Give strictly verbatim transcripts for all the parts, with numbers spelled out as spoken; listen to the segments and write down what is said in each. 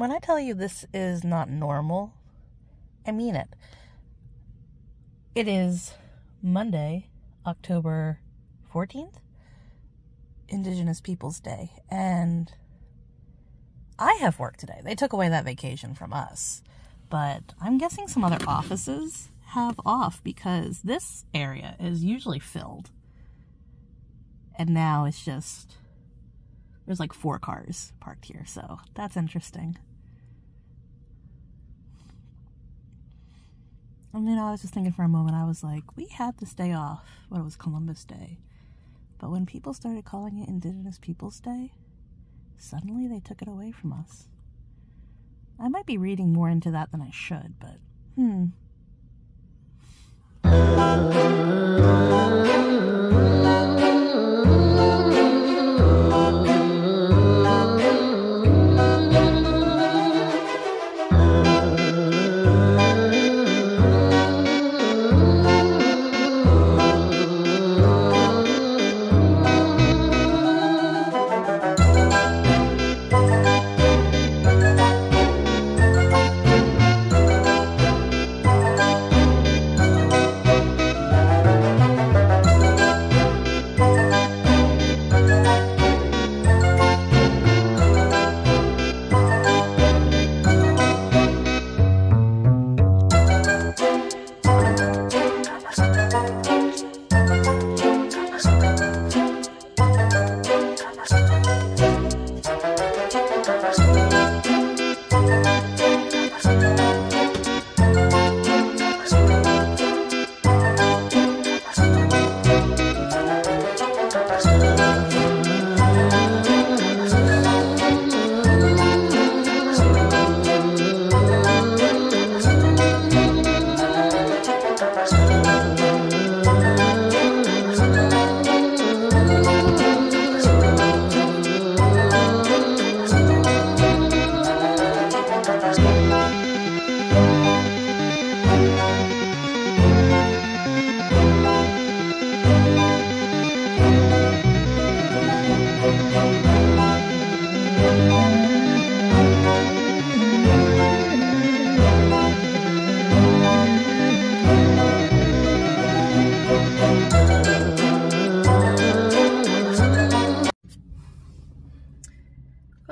When I tell you this is not normal, I mean it. It is Monday, October fourteenth, Indigenous Peoples Day, and I have work today. They took away that vacation from us, but I'm guessing some other offices have off because this area is usually filled, and now it's just, there's like four cars parked here, so that's interesting. I mean, I was just thinking for a moment, I was like, we had this day off when it was Columbus Day. But when people started calling it Indigenous Peoples Day, suddenly they took it away from us. I might be reading more into that than I should, but hmm.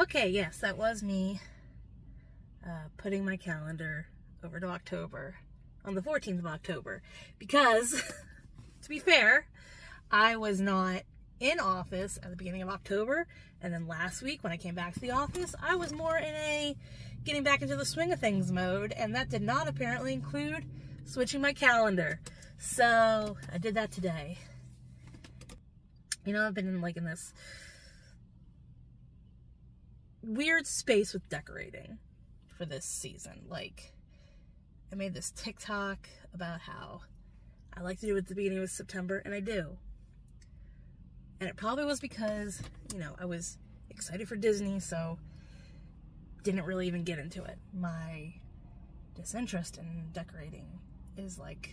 Okay, yes, that was me uh, putting my calendar over to October, on the fourteenth of October, because, to be fair, I was not in office at the beginning of October, and then last week when I came back to the office, I was more in a getting back into the swing of things mode, and that did not apparently include switching my calendar. So, I did that today. You know, I've been in, like, in this weird space with decorating for this season. Like, I made this TikTok about how I like to do it at the beginning of September, and I do. And it probably was because, you know, I was excited for Disney, so didn't really even get into it. My disinterest in decorating is like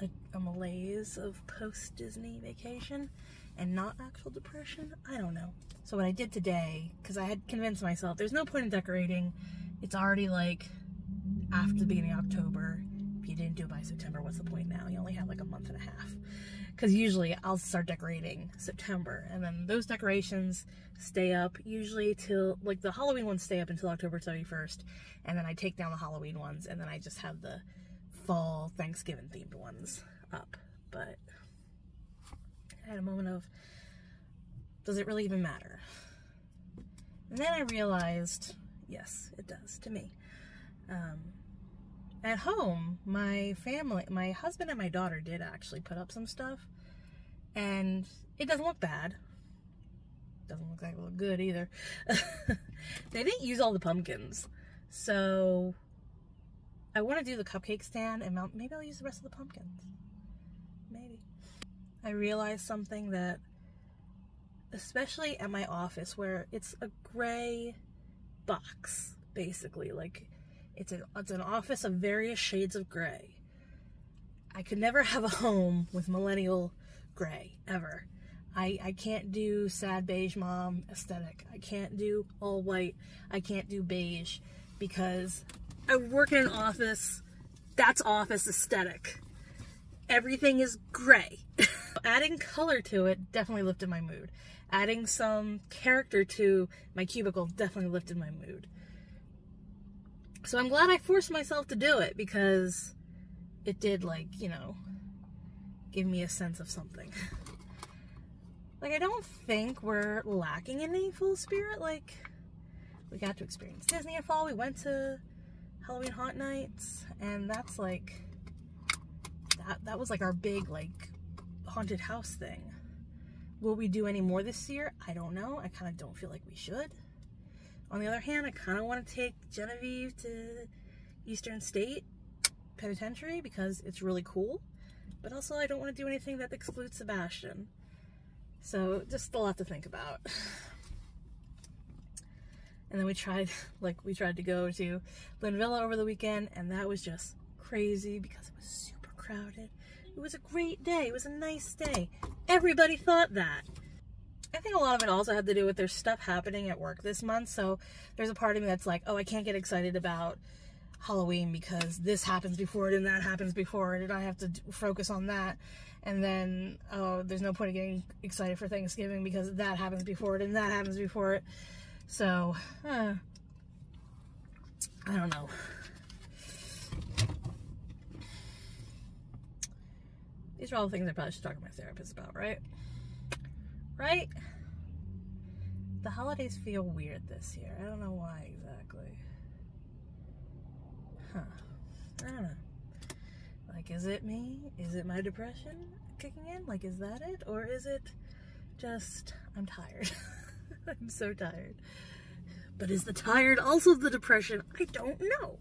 a, a malaise of post-Disney vacation and not actual depression. I don't know. So what I did today, because I had convinced myself there's no point in decorating, it's already like after the beginning of October. If you didn't do it by September, what's the point now? You only have like a month and a half. Because usually I'll start decorating September, and then those decorations stay up usually till, like the Halloween ones stay up until October thirty-first, and then I take down the Halloween ones, and then I just have the fall Thanksgiving themed ones up. But I had a moment of, does it really even matter? And then I realized, yes, it does to me. Um, at home, my family, my husband and my daughter did actually put up some stuff, and it doesn't look bad. Doesn't look like it look good either. They didn't use all the pumpkins, so I want to do the cupcake stand, and maybe I'll use the rest of the pumpkins. Maybe. I realized something that, especially at my office where it's a gray box, basically. Like, it's an, it's an office of various shades of gray. I could never have a home with millennial gray, ever. I, I can't do sad beige mom aesthetic. I can't do all white. I can't do beige because I work in an office. That's office aesthetic. Everything is gray. Adding color to it definitely lifted my mood. Adding some character to my cubicle definitely lifted my mood. So I'm glad I forced myself to do it because it did, like, you know, give me a sense of something. Like, I don't think we're lacking in any full spirit. Like, we got to experience Disney in fall. We went to Halloween Haunt Nights, and that's like, that, that was like our big, like, haunted house thing. Will we do any more this year? I don't know. I kind of don't feel like we should. On the other hand, I kind of want to take Genevieve to Eastern State Penitentiary because it's really cool. But also, I don't want to do anything that excludes Sebastian. So, just a lot to think about. And then we tried, like, we tried to go to Lynn Villa over the weekend, and that was just crazy because it was super crowded. It was a great day. It was a nice day. Everybody thought that. I think a lot of it also had to do with there's stuff happening at work this month. So there's a part of me that's like, oh, I can't get excited about Halloween because this happens before it and that happens before it and I have to focus on that. And then, oh, there's no point in getting excited for Thanksgiving because that happens before it and that happens before it. So, uh, I don't know. These are all the things I probably should talk to my therapist about, right? Right? The holidays feel weird this year. I don't know why exactly. Huh. I don't know. Like, is it me? Is it my depression kicking in? Like, is that it? Or is it just, I'm tired. I'm so tired. But is the tired also the depression? I don't know.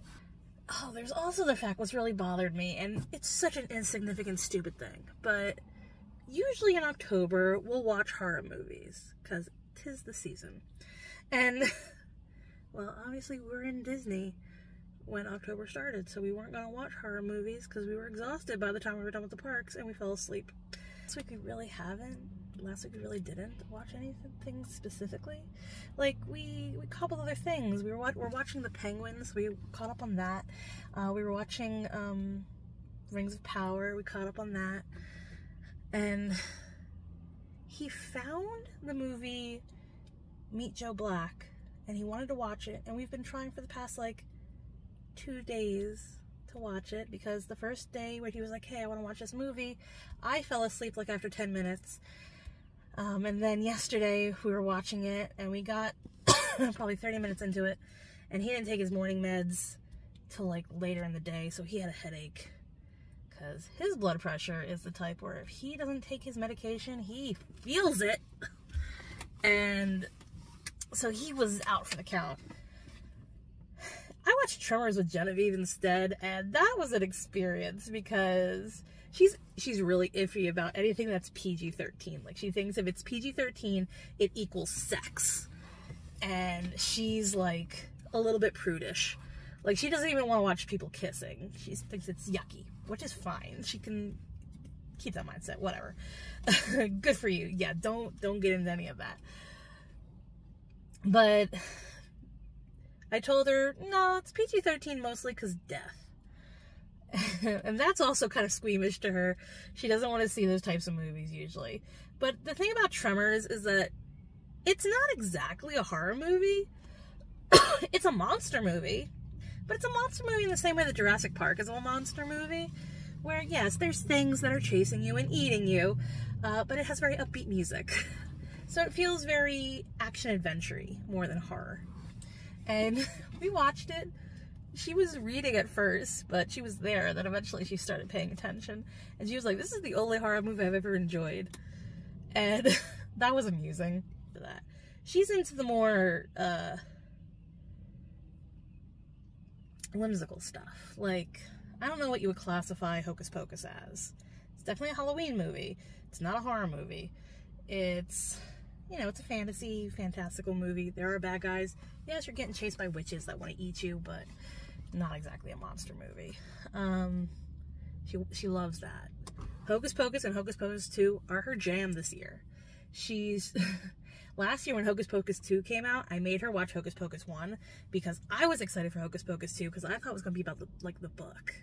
Oh, there's also the fact what's really bothered me, and it's such an insignificant, stupid thing, but usually in October, we'll watch horror movies, because 'tis the season. And, well, obviously we're in Disney when October started, so we weren't going to watch horror movies because we were exhausted by the time we were done with the parks, and we fell asleep. Last week we really haven't. Last week we really didn't watch anything specifically. Like, we, we caught up on other things. We were, wa we're watching The Penguins. We caught up on that. Uh, we were watching um, Rings of Power. We caught up on that. And he found the movie Meet Joe Black, and he wanted to watch it, and we've been trying for the past, like, two days to watch it, because the first day when he was like, hey, I want to watch this movie, I fell asleep, like, after ten minutes, um, and then yesterday we were watching it, and we got probably thirty minutes into it, and he didn't take his morning meds till, like, later in the day, so he had a headache. Because his blood pressure is the type where if he doesn't take his medication, he feels it. And so he was out for the count. I watched Tremors with Genevieve instead, and that was an experience because she's she's really iffy about anything that's P G thirteen. Like, she thinks if it's P G thirteen, it equals sex. And she's, like, a little bit prudish. Like, she doesn't even want to watch people kissing. She thinks it's yucky, which is fine. She can keep that mindset, whatever. Good for you. Yeah, don't don't get into any of that. But I told her, no, it's P G thirteen mostly because death. And that's also kind of squeamish to her. She doesn't want to see those types of movies usually. But the thing about Tremors is that it's not exactly a horror movie. It's a monster movie. But it's a monster movie in the same way that Jurassic Park is a monster movie, where, yes, there's things that are chasing you and eating you, uh, but it has very upbeat music. So it feels very action-adventure-y more than horror. And we watched it. She was reading at first, but she was there. Then eventually she started paying attention. And she was like, this is the only horror movie I've ever enjoyed. And that was amusing. That she's into the more Uh, whimsical stuff. Like, I don't know what you would classify Hocus Pocus as. It's definitely a Halloween movie. It's not a horror movie. It's, you know, it's a fantasy, fantastical movie. There are bad guys. Yes, you're getting chased by witches that want to eat you, but not exactly a monster movie. Um, she, she loves that. Hocus Pocus and Hocus Pocus two are her jam this year. she's last year when Hocus Pocus two came out, I made her watch Hocus Pocus one because I was excited for Hocus Pocus two because I thought it was going to be about the, like the book.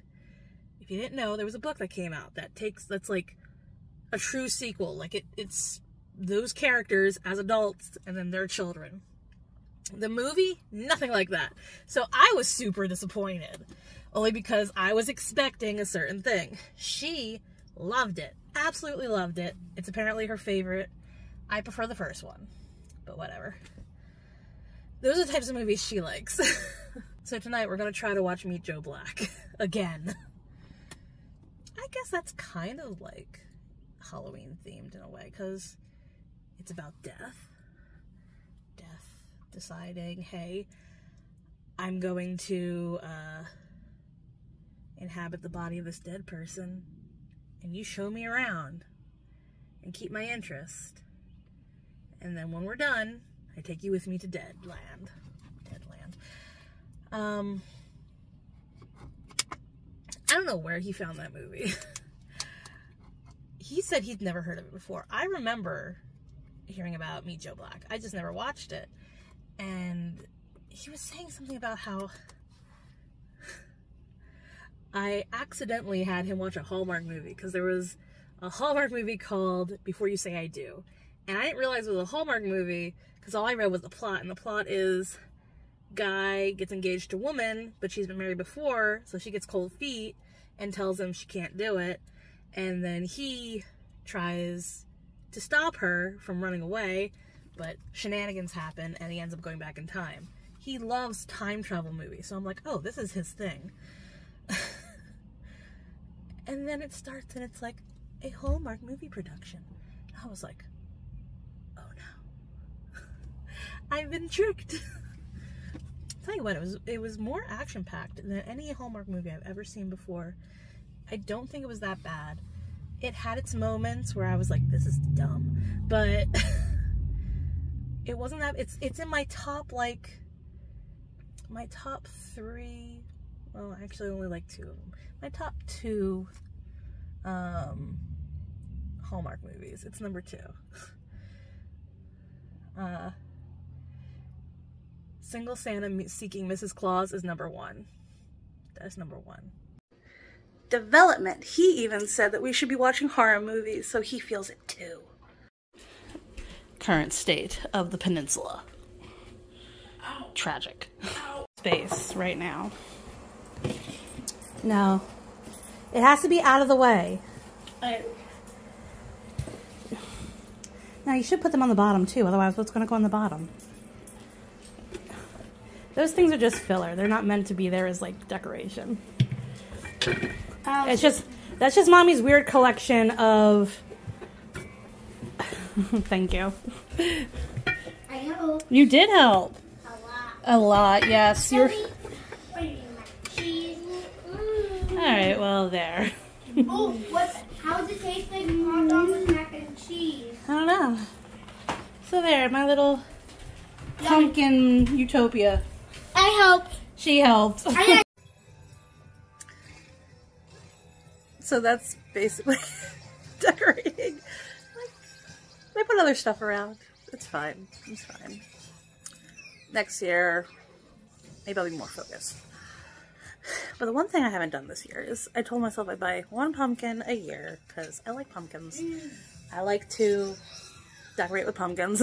If you didn't know, there was a book that came out that takes, that's like a true sequel. Like it, it's those characters as adults and then their children. The movie, nothing like that. So I was super disappointed only because I was expecting a certain thing. She loved it. Absolutely loved it. It's apparently her favorite. I prefer the first one, but whatever. Those are the types of movies she likes. So tonight we're going to try to watch Meet Joe Black again. I guess that's kind of like Halloween themed in a way because it's about death. Death deciding, hey, I'm going to uh, inhabit the body of this dead person and you show me around and keep my interest. And then when we're done, I take you with me to Deadland. Deadland. Um, I don't know where he found that movie. He said he'd never heard of it before. I remember hearing about Meet Joe Black. I just never watched it. And he was saying something about how I accidentally had him watch a Hallmark movie because there was a Hallmark movie called Before You Say I Do. And I didn't realize it was a Hallmark movie because all I read was the plot. And the plot is guy gets engaged to woman, but she's been married before. So she gets cold feet and tells him she can't do it. And then he tries to stop her from running away, but shenanigans happen and he ends up going back in time. He loves time travel movies. So I'm like, oh, this is his thing. And then it starts and it's like a Hallmark movie production. I was like, I've been tricked. Tell you what, it was it was more action-packed than any Hallmark movie I've ever seen before. I don't think it was that bad. It had its moments where I was like, this is dumb. But it wasn't that, it's it's in my top like my top three, well actually only like two of them. My top two um Hallmark movies. It's number two. uh Single Santa Seeking Missus Claus is number one. That's number one. Development. He even said that we should be watching horror movies, so he feels it too. Current state of the peninsula. Ow. Tragic. Ow. Space right now. No. It has to be out of the way. I... Now you should put them on the bottom too, otherwise what's going to go on the bottom? Those things are just filler. They're not meant to be there as, like, decoration. Um, it's just, that's just Mommy's weird collection of... Thank you. I helped. You did help. A lot. A lot, yes. You're... Alright, well, there. Oh, what's, how does it taste like hot dog with mac and cheese? I don't know. So there, my little pumpkin Yum. Utopia. I helped. She helped. I so that's basically decorating. I put other stuff around. It's fine. It's fine. Next year, maybe I'll be more focused. But the one thing I haven't done this year is I told myself I'd buy one pumpkin a year because I like pumpkins. Mm. I like to decorate with pumpkins.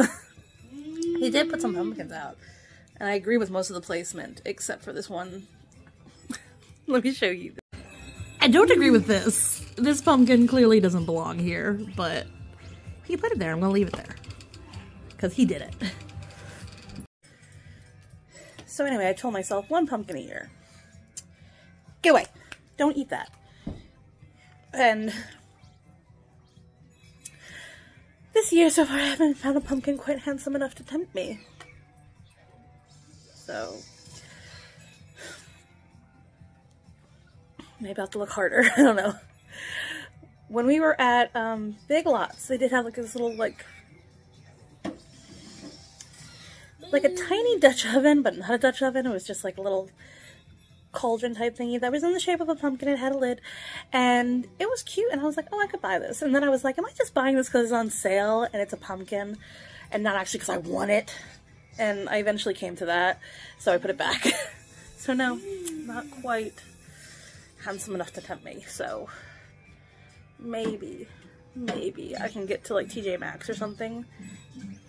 He did put some pumpkins out. And I agree with most of the placement, except for this one. Let me show you. I don't agree with this. This pumpkin clearly doesn't belong here, but he put it there. I'm gonna leave it there. Because he did it. So anyway, I told myself one pumpkin a year. Get away. Don't eat that. And this year so far I haven't found a pumpkin quite handsome enough to tempt me. So, maybe I'll have to look harder. I don't know. When we were at um, Big Lots, they did have like this little like, like a tiny Dutch oven, but not a Dutch oven. It was just like a little cauldron type thingy that was in the shape of a pumpkin. It had a lid and it was cute, and I was like, oh, I could buy this. And then I was like, am I just buying this because it's on sale and it's a pumpkin and not actually because I want it? And I eventually came to that, so I put it back. So no, not quite handsome enough to tempt me. So maybe, maybe I can get to like T J Maxx or something,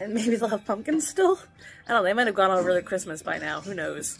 and maybe they'll have pumpkins still. I don't know, they might have gone all over the Christmas by now, who knows.